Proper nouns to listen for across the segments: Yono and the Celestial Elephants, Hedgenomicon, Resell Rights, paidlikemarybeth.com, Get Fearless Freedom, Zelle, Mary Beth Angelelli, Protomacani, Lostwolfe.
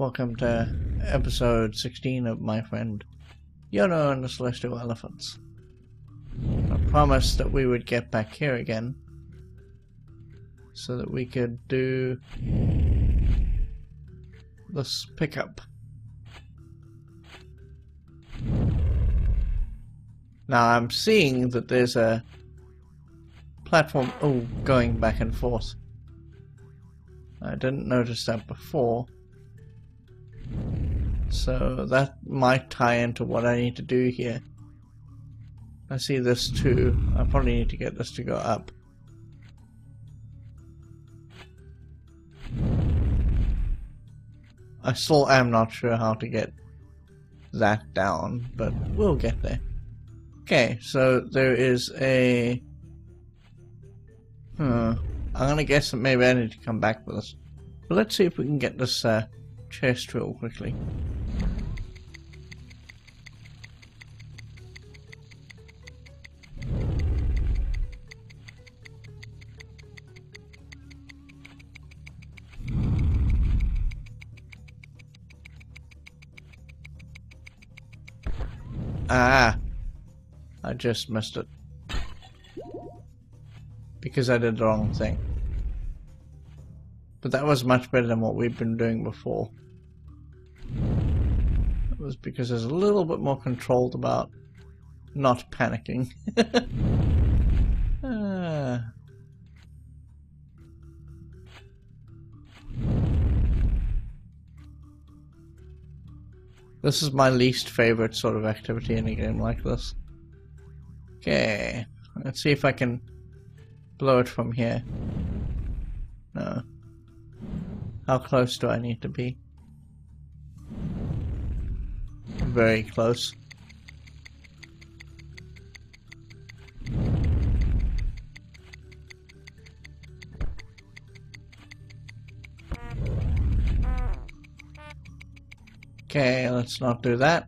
Welcome to episode 16 of my friend Yono and the Celestial Elephants. I promised that we would get back here again so that we could do this pickup. Now I'm seeing that there's a platform going back and forth. I didn't notice that before. So that might tie into what I need to do here. I see this too. I probably need to get this to go up. I still am not sure how to get that down, but we'll get there. Okay, so there is a... I'm gonna guess that maybe I need to come back with this. But let's see if we can get this chest real quickly. Ah, I just missed it because I did the wrong thing. But that was much better than what we've been doing before. It was because I was a little bit more controlled about not panicking. This is my least favorite sort of activity in a game like this. Okay, let's see if I can blow it from here. No. How close do I need to be? Very close. Okay, let's not do that.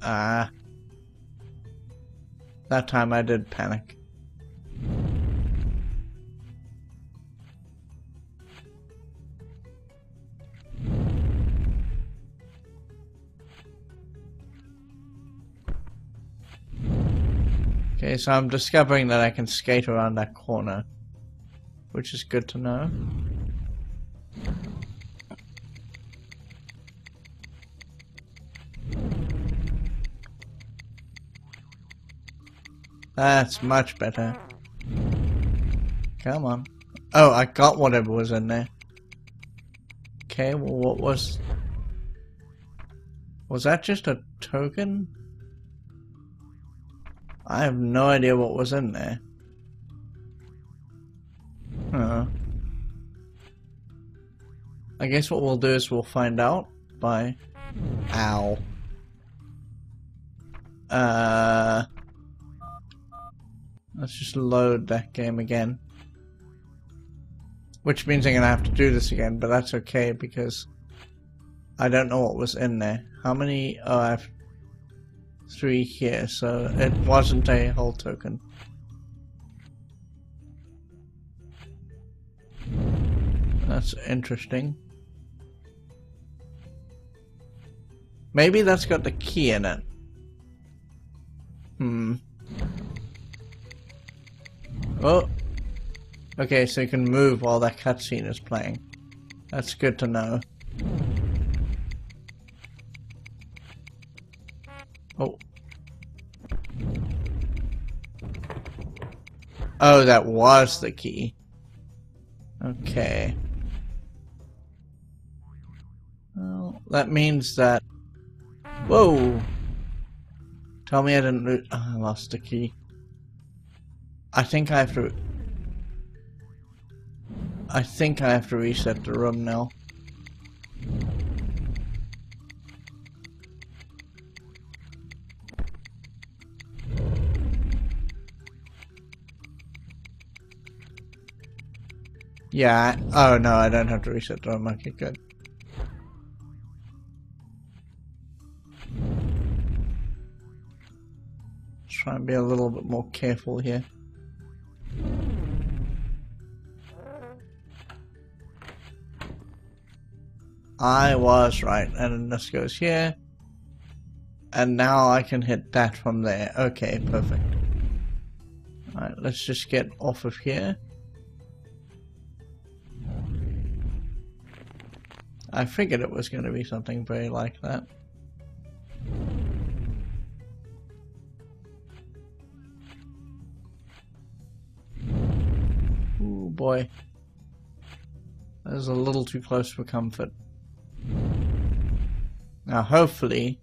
Ah. That time I did panic. Okay, so I'm discovering that I can skate around that corner, which is good to know. That's much better. Come on. Oh, I got whatever was in there. Okay, well, what was... Was that just a token? I have no idea what was in there. Huh. I guess what we'll do is we'll find out by... Ow. Let's just load that game again. Which means I'm going to have to do this again, but that's okay because I don't know what was in there. How many? Oh, I have 3 here, so it wasn't a whole token. That's interesting. Maybe that's got the key in it. Oh, okay, so you can move while that cutscene is playing. That's good to know. Oh. Oh, that was the key. Okay. Well, that means that... Whoa! Tell me I didn't lose... Oh, I lost the key. I think I have to... I think I have to reset the room now. Yeah, oh no, I don't have to reset the room. Okay, good. Let's try and be a little bit more careful here. I was right. And then this goes here. And now I can hit that from there. Okay, perfect. Alright, let's just get off of here. I figured it was going to be something very like that. Ooh boy. That was a little too close for comfort. Now hopefully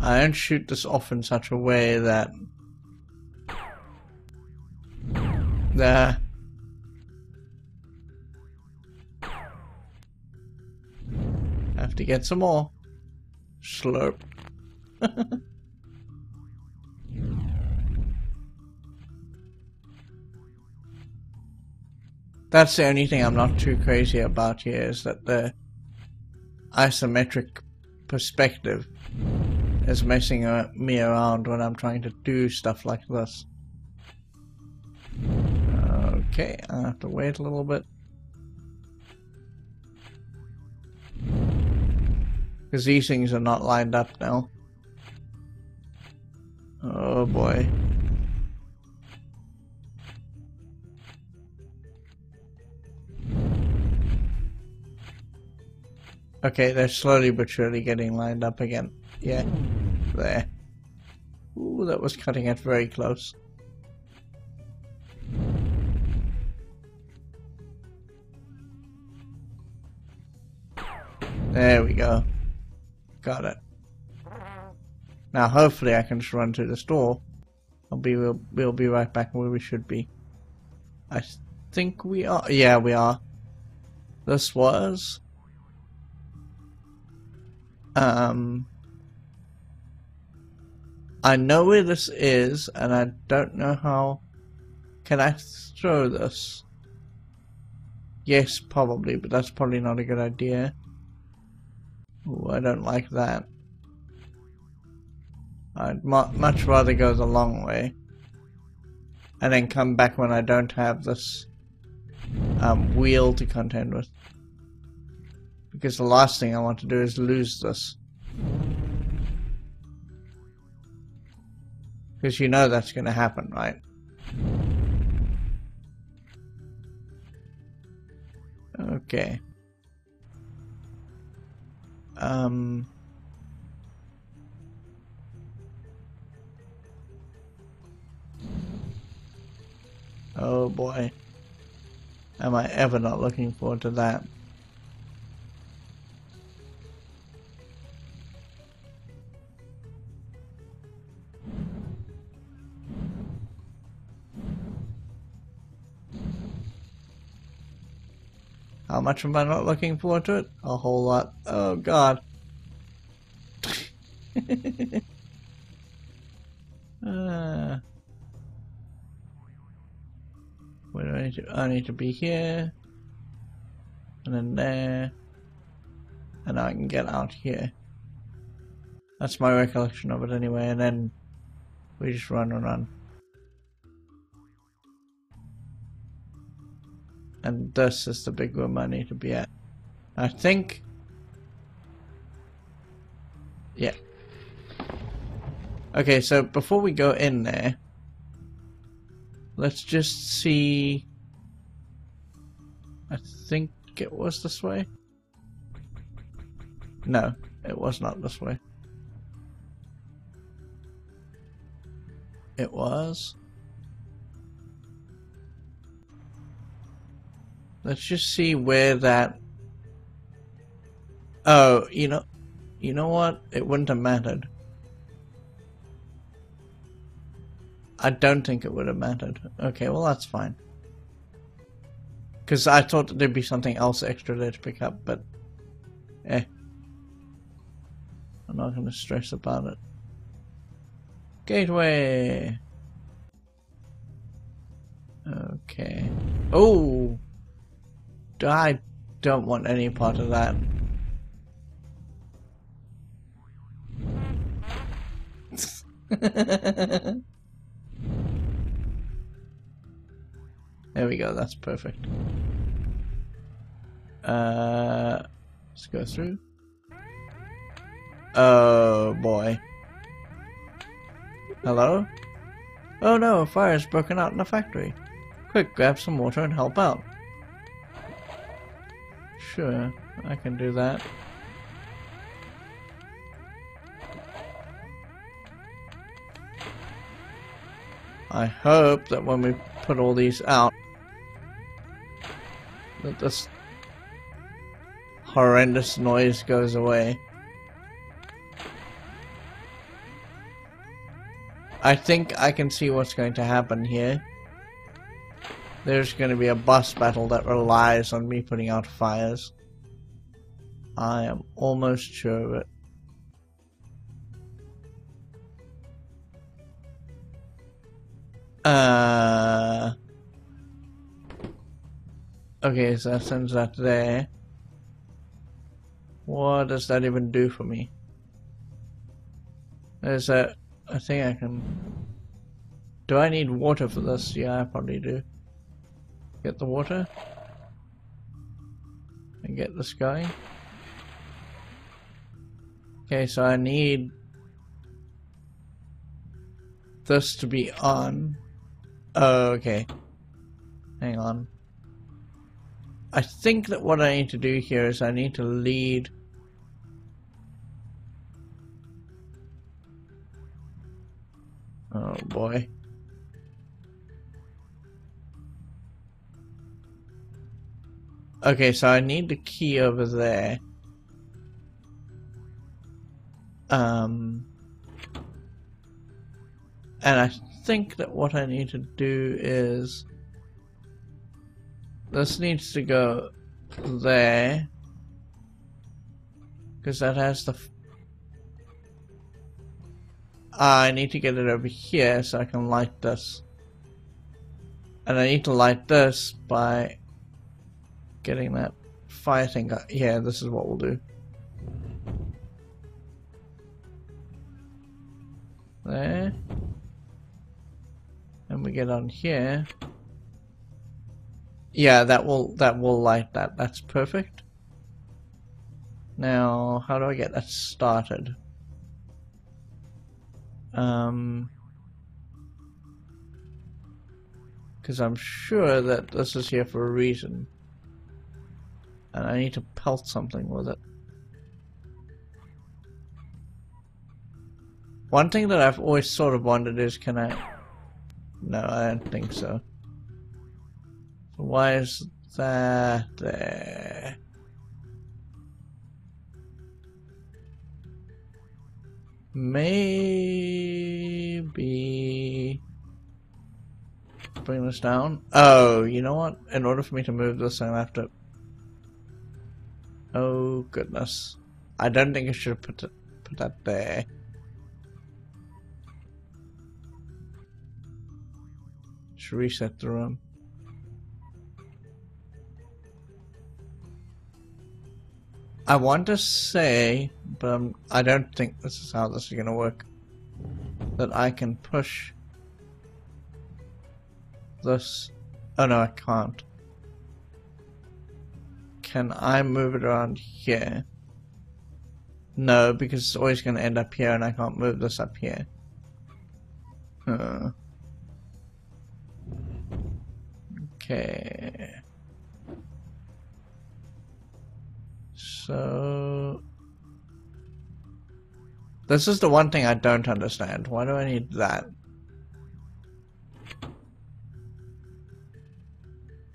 I don't shoot this off in such a way that there. Have to get some more. Slurp. That's the only thing I'm not too crazy about here, is that the isometric perspective is messing me around when I'm trying to do stuff like this. Okay, I have to wait a little bit. Because these things are not lined up now. Oh boy. Okay, they're slowly but surely getting lined up again. Yeah, there. Ooh, that was cutting it very close. There we go. Got it. Now hopefully I can just run through this door. We'll be right back where we should be. I think we are. Yeah, we are. This was... I know where this is, and I don't know how... Can I throw this? Yes, probably, but that's probably not a good idea. Ooh, I don't like that. I'd much rather go the long way. And then come back when I don't have this wheel to contend with. Because the last thing I want to do is lose this. Because you know that's going to happen, right? Okay. Oh boy. Am I ever not looking forward to that. How much am I not looking forward to it? A whole lot. Oh god. Where do I need to? I need to be here. And then there. And I can get out here. That's my recollection of it anyway. And then we just run and run. And this is the big room I need to be at. I think... Yeah. Okay, so before we go in there, let's just see... I think it was this way? No, it was not this way. It was... Let's just see where that... Oh, you know what? It wouldn't have mattered. I don't think it would have mattered. Okay, well that's fine. Because I thought that there'd be something else extra there to pick up, but... Eh. I'm not going to stress about it. Gateway! Okay. Oh! I don't want any part of that. There we go, that's perfect. Let's go through. Oh boy. Hello? Oh no, a fire has broken out in the factory. Quick, grab some water and help out. Sure, I can do that. I hope that when we put all these out, that this horrendous noise goes away. I think I can see what's going to happen here. There's going to be a boss battle that relies on me putting out fires. I am almost sure of it. Okay, so that sends that there. What does that even do for me? There's a... I think I can... Do I need water for this? Yeah, I probably do. Get the water. And get this going. Okay, so I need... this to be on. Oh, okay. Hang on. I think that what I need to do here is I need to lead... Oh boy. Okay, so I need the key over there. And I think that what I need to do is... this needs to go there. Because that has the... I need to get it over here so I can light this. And I need to light this by getting that fire thing up. Yeah, this is what we'll do. There. And we get on here. Yeah, that will light that. That's perfect. Now, how do I get that started? Because I'm sure that this is here for a reason. And I need to pelt something with it. One thing that I've always sort of wondered is, can I... No, I don't think so. So why is that there? Maybe bring this down. Oh, you know what? In order for me to move this, I'm gonna have to... Oh goodness. I don't think I should have put that there. Just reset the room. I want to say, but I don't think this is how this is going to work, that I can push this. Oh no, I can't. Can I move it around here? No, because it's always going to end up here and I can't move this up here. Okay. So... this is the one thing I don't understand. Why do I need that?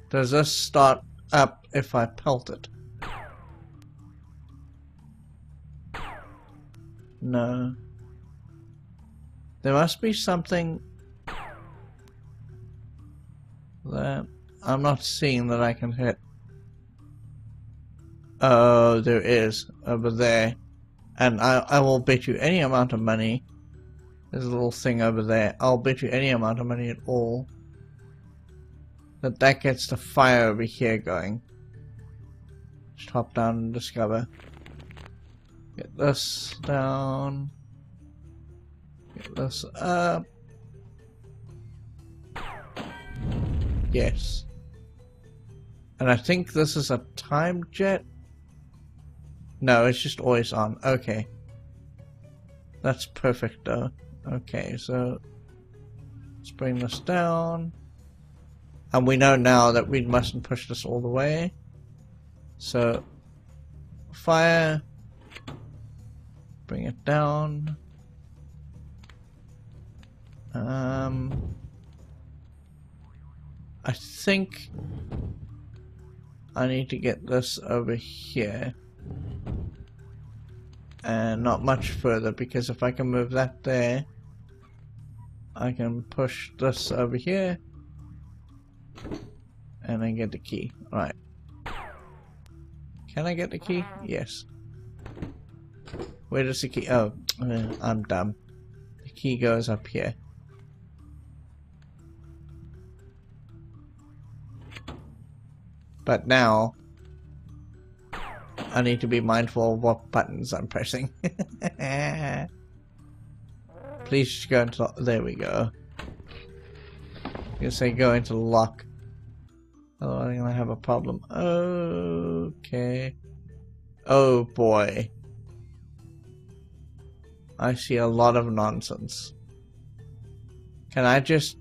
Does this start up if I pelt it? No. There must be something that I'm not seeing that I can hit. Oh, there is over there, and I will bet you any amount of money. There's a little thing over there. I'll bet you any amount of money at all that gets the fire over here going. Just hop down and discover. Get this down. Get this up. Yes. And I think this is a time jet? No, it's just always on. Okay. That's perfect though. Okay, so let's bring this down. And we know now that we mustn't push this all the way. So fire. Bring it down. I think I need to get this over here. And not much further, because if I can move that there, I can push this over here. And then get the key. Right. Can I get the key? Yes. Where does the key? Oh, I'm dumb. The key goes up here. But now I need to be mindful of what buttons I'm pressing. Please go into lock. There we go. You say go into lock. Oh, I'm gonna have a problem. Okay. Oh boy. I see a lot of nonsense. Can I just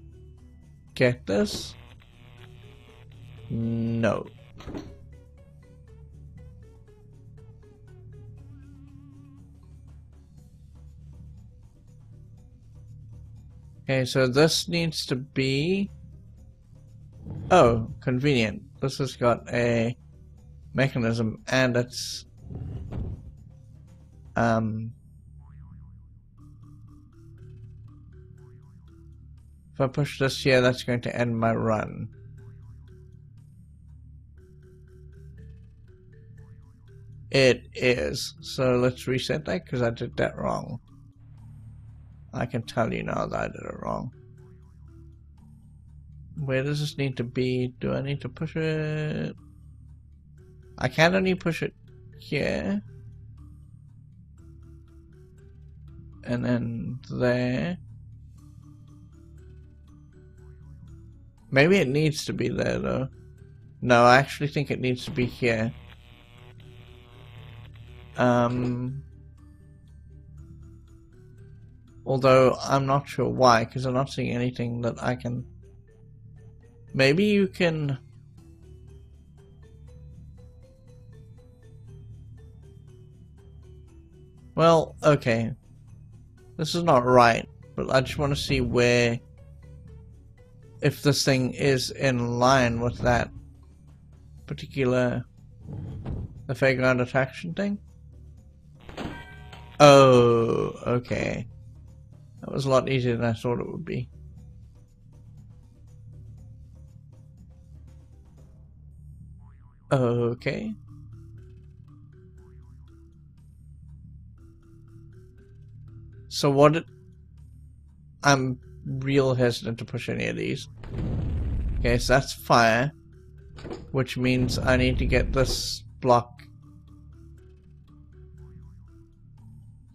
get this? No. Okay, so this needs to be... Oh, convenient. This has got a mechanism and it's... If I push this here, that's going to end my run. It is. So let's reset that because I did that wrong. I can tell you now that I did it wrong. Where does this need to be? Do I need to push it? I can only push it here. And then there. Maybe it needs to be there though. No, I actually think it needs to be here. Although I'm not sure why, because I'm not seeing anything that I can... Maybe you can... Well, okay. This is not right, but I just want to see where... If this thing is in line with that particular... The fairground attraction thing? Oh, okay. That was a lot easier than I thought it would be. Okay. So what did... I'm real hesitant to push any of these. Okay, so that's fire. Which means I need to get this block...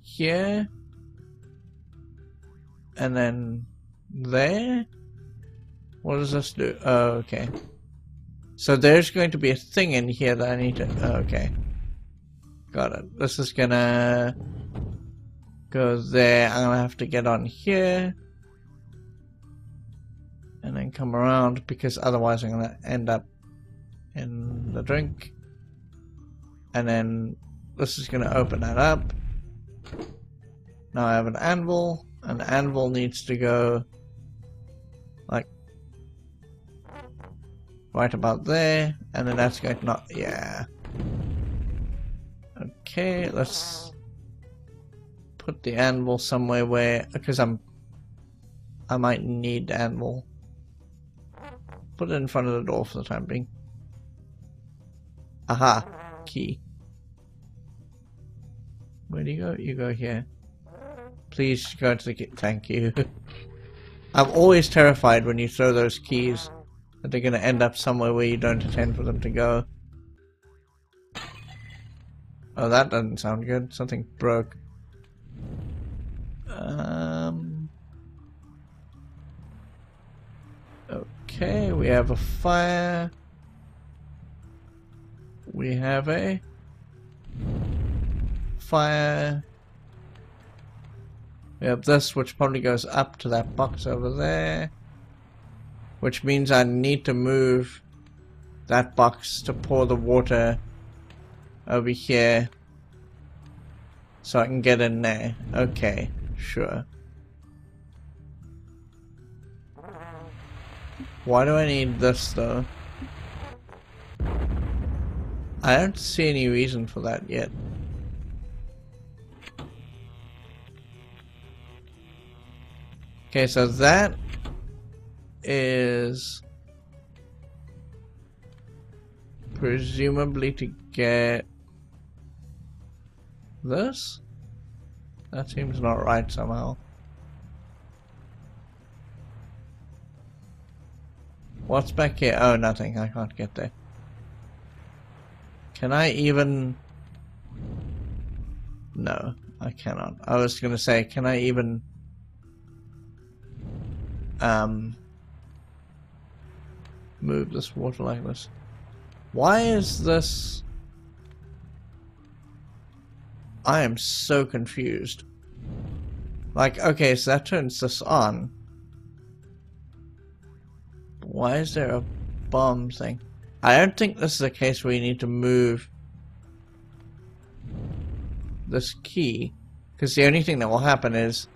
here. And then there? What does this do? Oh, okay. So there's going to be a thing in here that I need to... Oh, okay. Got it. This is gonna go there. I'm gonna have to get on here. And then come around because otherwise I'm gonna end up in the drink. And then this is gonna open that up. Now I have an anvil. An anvil needs to go like right about there, and then that's going to not, yeah. Okay, let's put the anvil somewhere where, because I might need the anvil. Put it in front of the door for the time being. Aha, key. Where do you go? You go here. Please go to the key. Thank you. I'm always terrified when you throw those keys that they're going to end up somewhere where you don't intend for them to go. Oh, that doesn't sound good. Something broke. Okay, we have a fire. we have a fire. Yep, this, which probably goes up to that box over there, which means I need to move that box to pour the water over here so I can get in there. Okay, sure. Why do I need this though? I don't see any reason for that yet. Okay, so that is presumably to get this? That seems not right somehow. What's back here? Oh, nothing. I can't get there. Can I even... No, I cannot. I was going to say, can I even... move this water like this? Why is this... I am so confused. Like, okay, so that turns this on. Why is there a bomb thing? I don't think this is a case where you need to move this key, because the only thing that will happen is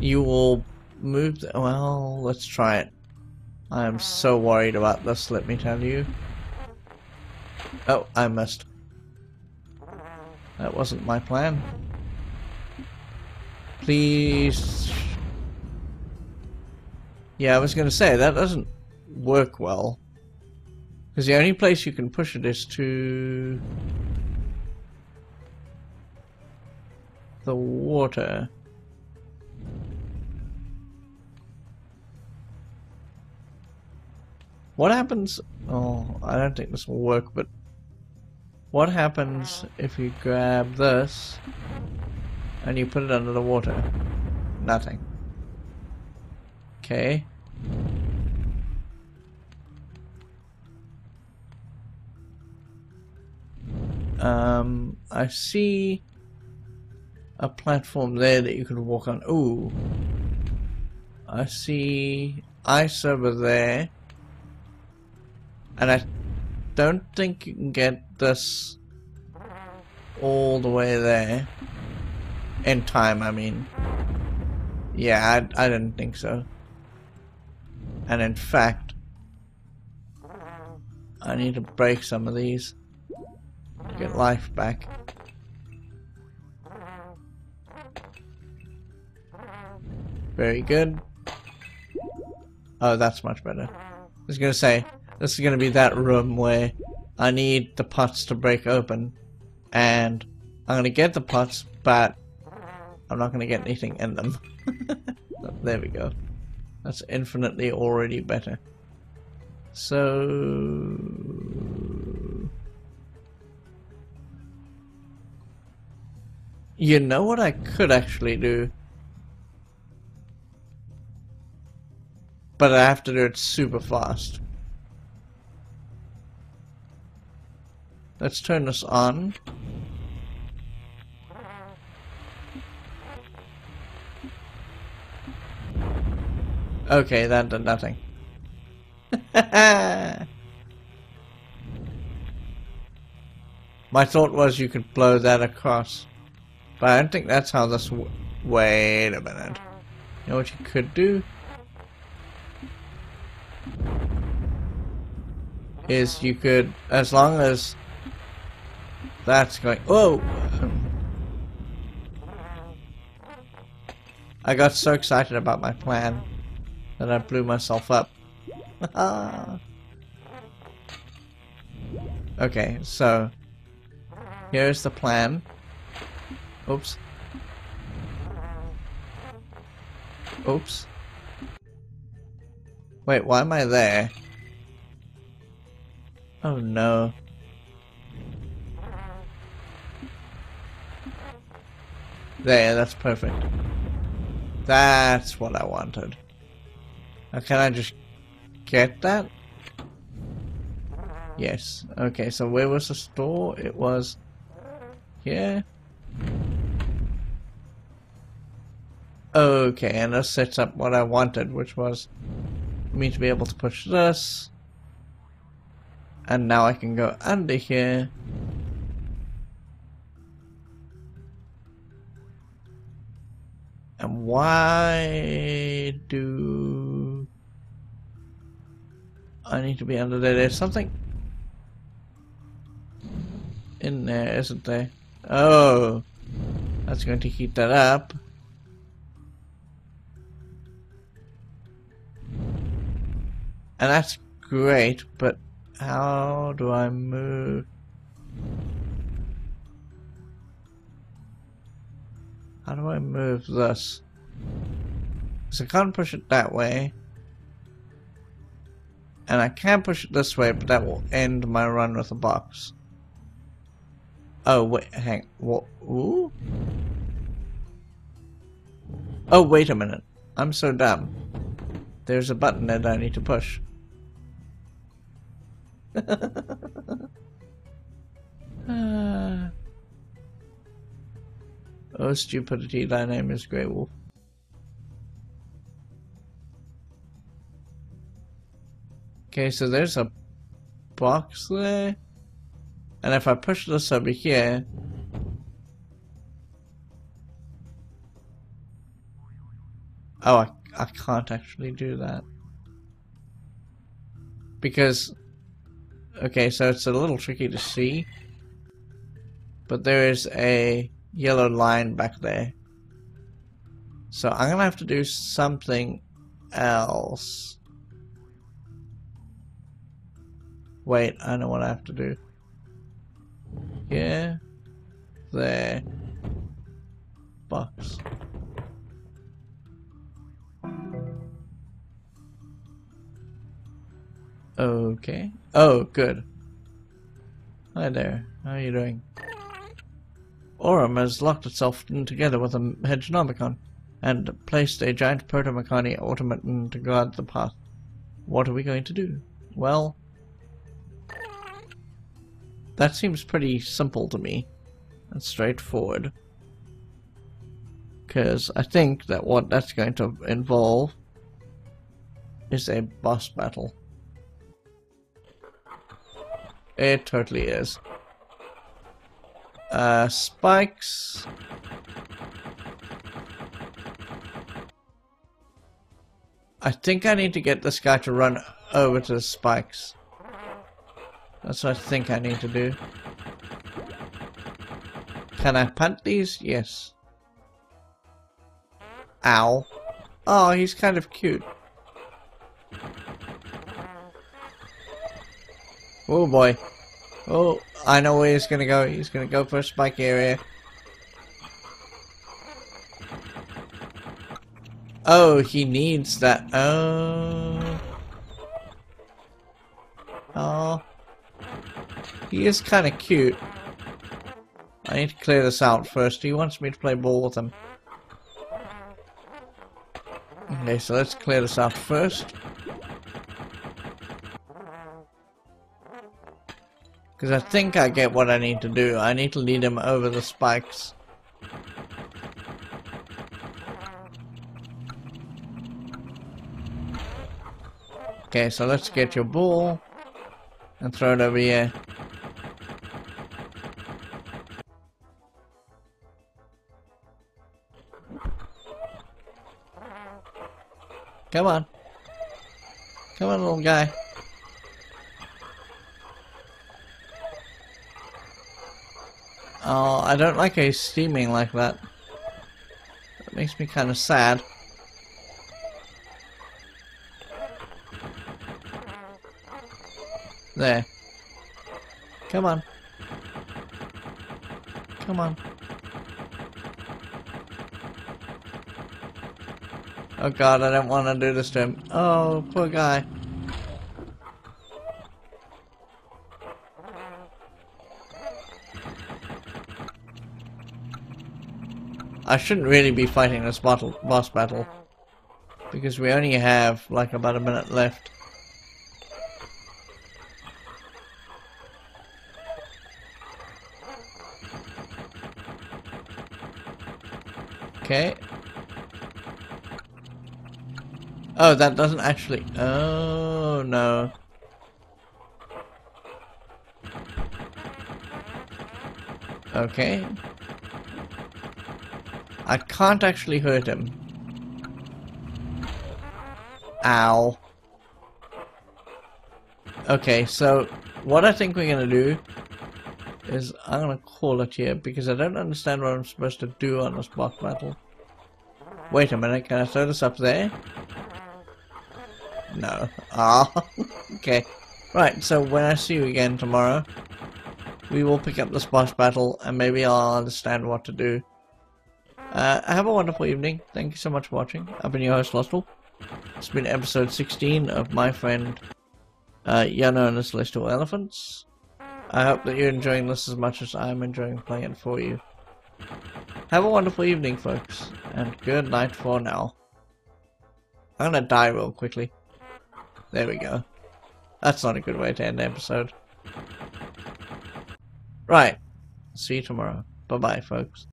you will move the, well, let's try it. I am so worried about this, let me tell you. Oh, I missed. That wasn't my plan. Please. Yeah, I was going to say, that doesn't work well. Because the only place you can push it is to... the water. What happens... Oh, I don't think this will work, but... What happens if you grab this and you put it under the water? Nothing. Okay. I see a platform there that you can walk on. Ooh. I see ice over there. And I don't think you can get this all the way there in time. I mean, yeah, I didn't think so. And in fact, I need to break some of these to get life back. Very good. Oh, that's much better. I was gonna say, this is going to be that room where I need the pots to break open. And I'm going to get the pots, but I'm not going to get anything in them. There we go. That's infinitely already better. So... You know what I could actually do? But I have to do it super fast. Let's turn this on. Okay, that did nothing. My thought was you could blow that across. But I don't think that's how this... Wait a minute. You know what you could do? Is you could... As long as... That's going... Whoa! I got so excited about my plan that I blew myself up. Okay, so... Here's the plan. Oops. Oops. Wait, why am I there? Oh no. There, that's perfect. That's what I wanted. Now, can I just get that? Yes. Okay, so where was the store? It was here. Okay, and this sets up what I wanted, which was me to be able to push this. And now I can go under here. And why do I need to be under there? There's something in there, isn't there? Oh, that's going to heat that up. And that's great, but how do I move? How do I move this? Because I can't push it that way. And I can push it this way, but that will end my run with the box. Oh, wait, hang on. What? Ooh? Oh, wait a minute. I'm so dumb. There's a button that I need to push. Oh, stupidity, thy name is Grey Wolf. Okay, so there's a box there. And if I push this over here... Oh, I can't actually do that. Because... Okay, so it's a little tricky to see. But there is a... yellow line back there. So I'm gonna have to do something else. Wait, I know what I have to do. Here, there, box. Okay. Oh, good. Hi there, how are you doing? Aurum has locked itself in together with a Hedgenomicon and placed a giant Protomacani automaton to guard the path. What are we going to do? Well, that seems pretty simple to me and straightforward. Because I think that what that's going to involve is a boss battle. It totally is. Spikes. I think I need to get this guy to run over to the spikes. That's what I think I need to do. Can I punt these? Yes. Ow. Oh, he's kind of cute. Oh boy. Oh, I know where he's gonna go. He's gonna go for a spike area. Oh, he needs that. Oh. Oh. He is kind of cute. I need to clear this out first. He wants me to play ball with him. Okay, so let's clear this out first. Because I think I get what I need to do. I need to lead him over the spikes. Okay, so let's get your ball and throw it over here. Come on. Come on, little guy. Oh, I don't like a steaming like that. That makes me kind of sad. There. Come on. Come on. Oh god, I don't want to do this to him. Oh, poor guy. I shouldn't really be fighting this boss battle because we only have like about a minute left. Okay. Oh, that doesn't actually... Oh, no. Okay. I can't actually hurt him. Ow. Okay, so what I think we're going to do is I'm going to call it here because I don't understand what I'm supposed to do on this boss battle. Wait a minute, can I throw this up there? No. Ah, okay. Right, so when I see you again tomorrow, we will pick up this boss battle and maybe I'll understand what to do. Have a wonderful evening. Thank you so much for watching. I've been your host, Lostwolfe. It's been episode 16 of my friend Yono and the Celestial Elephants. I hope that you're enjoying this as much as I'm enjoying playing it for you. Have a wonderful evening, folks, and good night for now. I'm gonna die real quickly. There we go. That's not a good way to end the episode. Right. See you tomorrow. Bye-bye, folks.